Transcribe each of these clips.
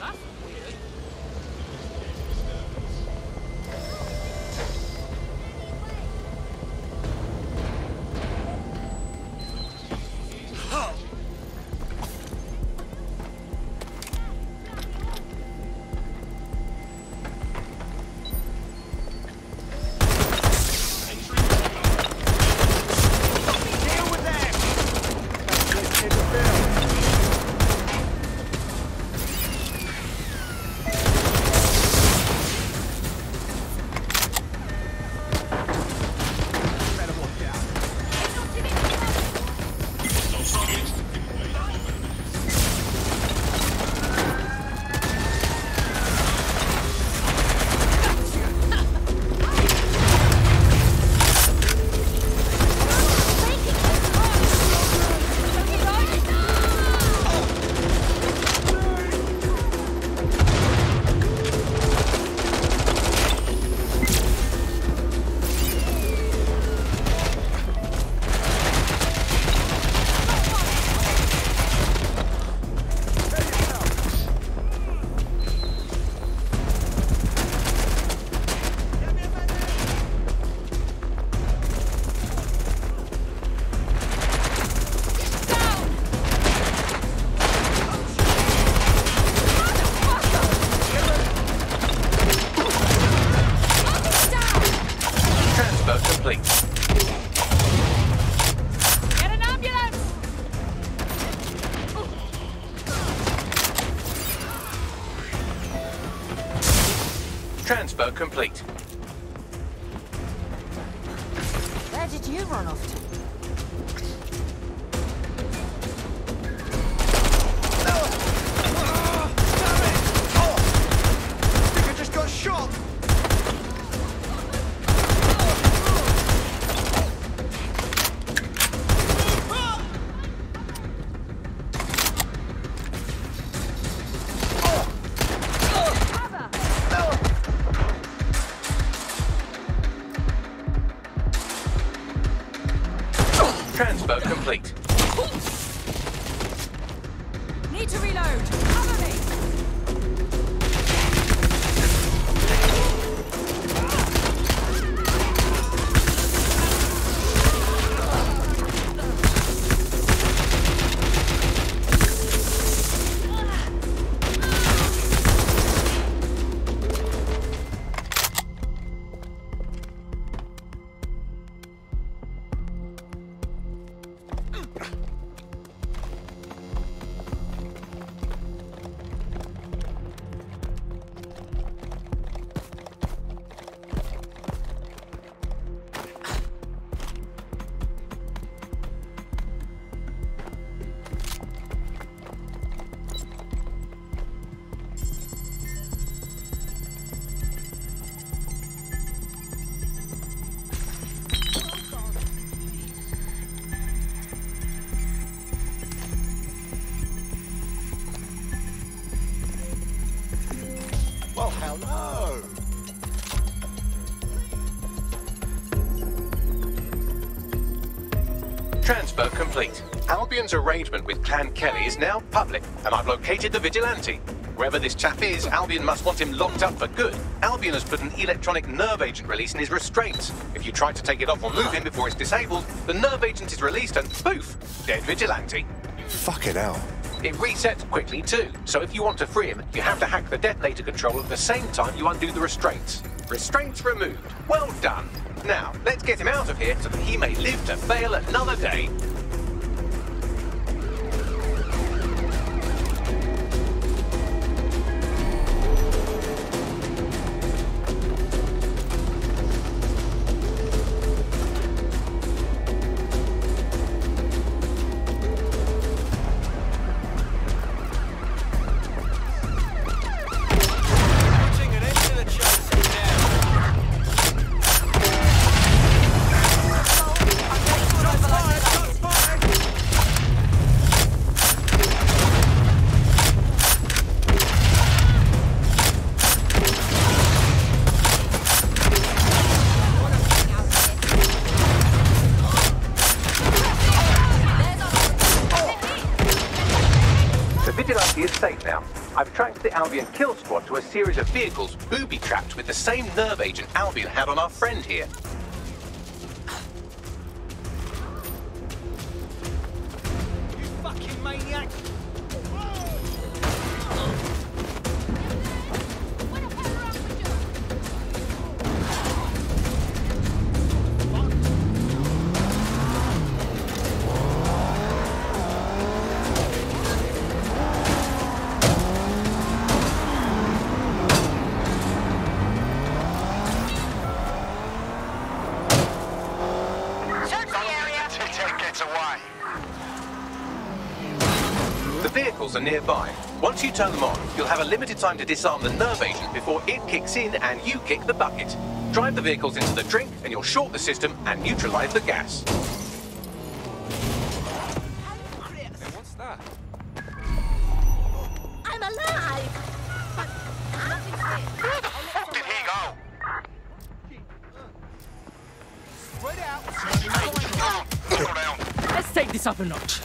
That's weird. Transfer complete. Where did you run off to? No! Oh, damn it! Oh! I think I just got shot! Transfer complete. Need to reload. Cover me. Hello! Transfer complete. Albion's arrangement with Clan Kelly is now public, and I've located the Vigilante. Wherever this chap is, Albion must want him locked up for good. Albion has put an electronic nerve agent release in his restraints. If you try to take it off or move him before it's disabled, the nerve agent is released and poof! Dead Vigilante. Fucking hell. It resets quickly too, so if you want to free him, you have to hack the detonator control at the same time you undo the restraints. Restraints removed. Well done. Now, let's get him out of here so that he may live to fail another day. The Vigilante is safe now. I've tracked the Albion kill squad to a series of vehicles booby-trapped with the same nerve agent Albion had on our friend here. You fucking maniac! Are nearby. Once you turn them on, you'll have a limited time to disarm the nerve agent before it kicks in and you kick the bucket. Drive the vehicles into the drink and you'll short the system and neutralize the gas. What's that? I'm alive! Where the fuck did he go? Spread out! Settle down. Let's take this up a notch.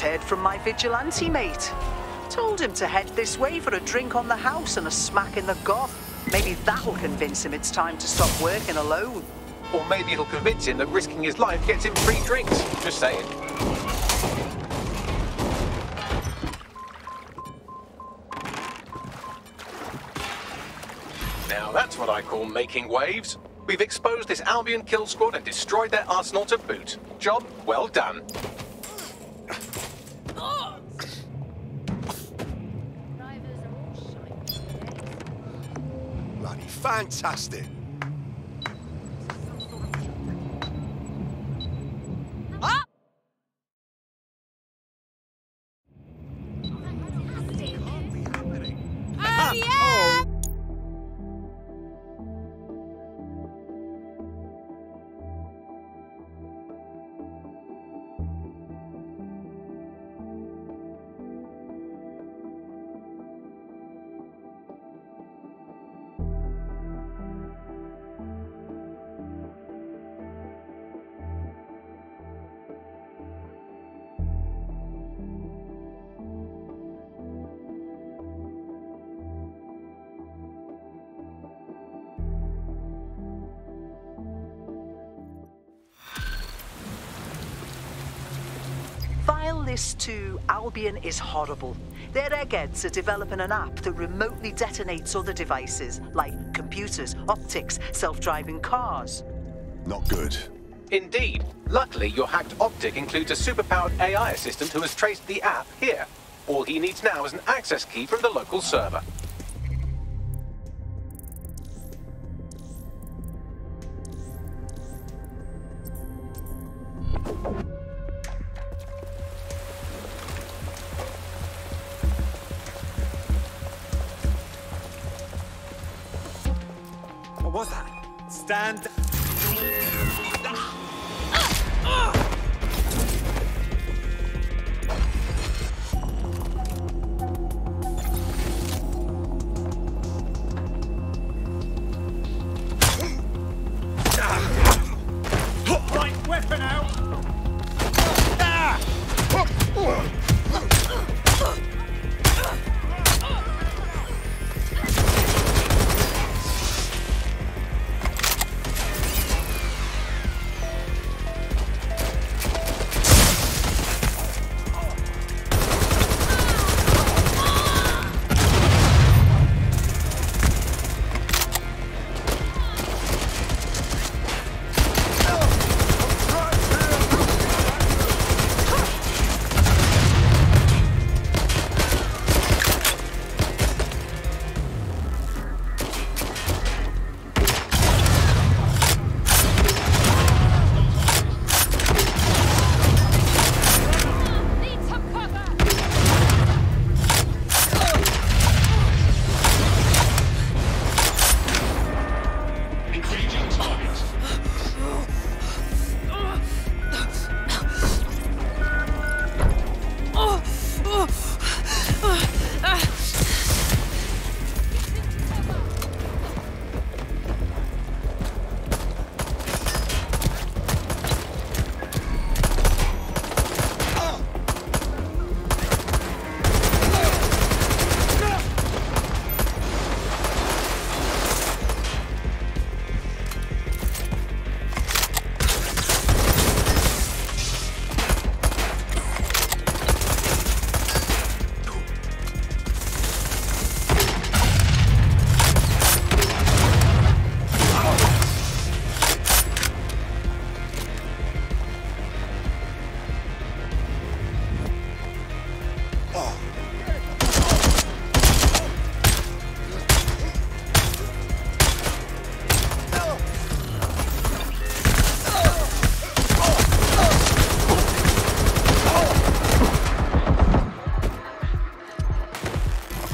Heard from my vigilante mate. Told him to head this way for a drink on the house and a smack in the goth. Maybe that'll convince him it's time to stop working alone. Or maybe it'll convince him that risking his life gets him free drinks. Just saying. Now that's what I call making waves. We've exposed this Albion kill squad and destroyed their arsenal to boot. Job well done. Fantastic. Ah! Yeah! File this to Albion is horrible. Their eggheads are developing an app that remotely detonates other devices, like computers, optics, self-driving cars. Not good. Indeed. Luckily, your hacked optic includes a superpowered AI assistant who has traced the app here. All he needs now is an access key from the local server. What was that? Stand. Put my weapon out.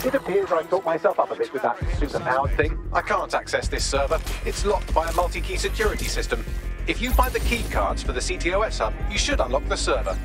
It appears I thought myself up a bit with that superpowered thing. I can't access this server. It's locked by a multi-key security system. If you find the key cards for the CTOS hub, you should unlock the server.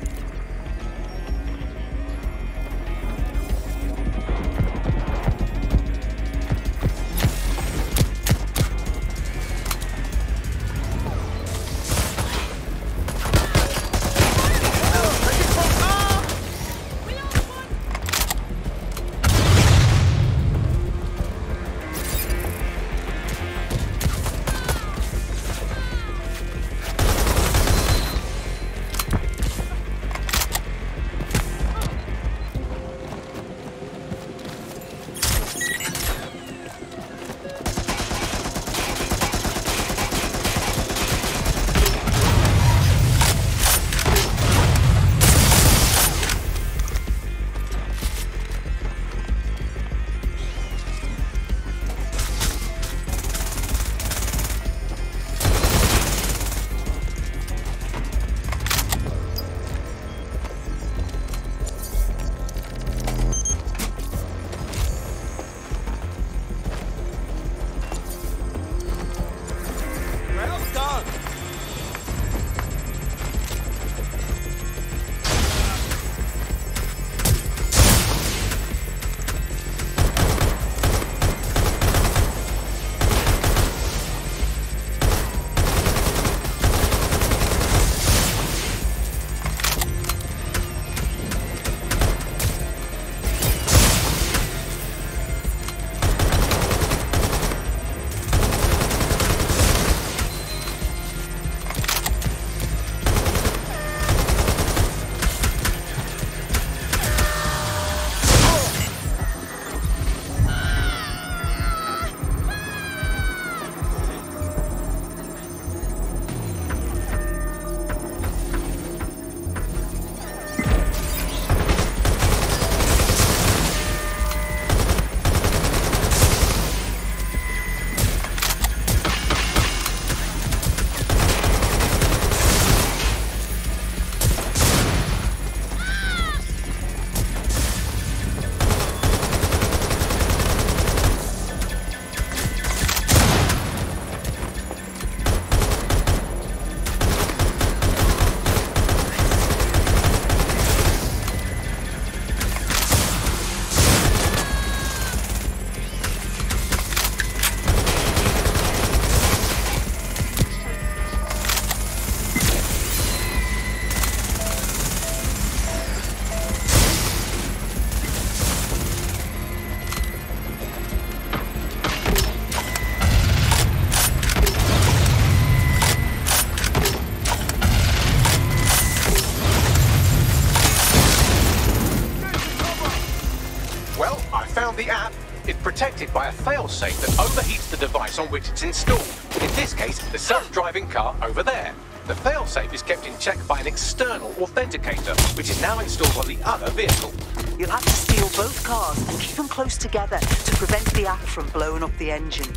Protected by a failsafe that overheats the device on which it's installed. In this case, the self-driving car over there. The failsafe is kept in check by an external authenticator, which is now installed on the other vehicle. You'll have to steal both cars and keep them close together to prevent the app from blowing up the engine.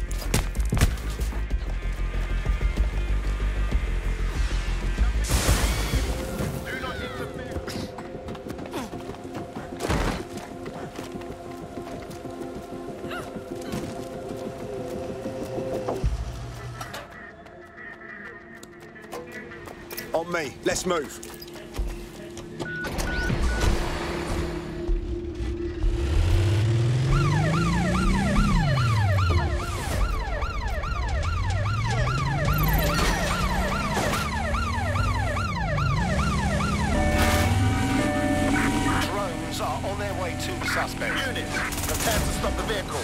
On me. Let's move. Drones are on their way to the suspect. Units, prepare to stop the vehicle.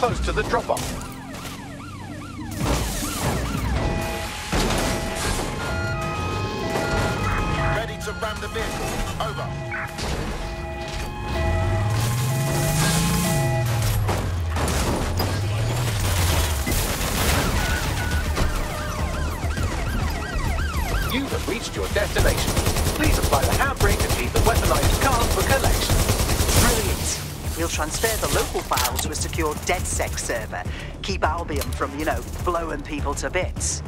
close to the drop-off. Ready to ram the vehicle. Over. You have reached your destination. Please apply the handbrake and leave the weaponized car for collection. Brilliant. We'll transfer the local file to a secure DedSec server. Keep Albion from, blowing people to bits.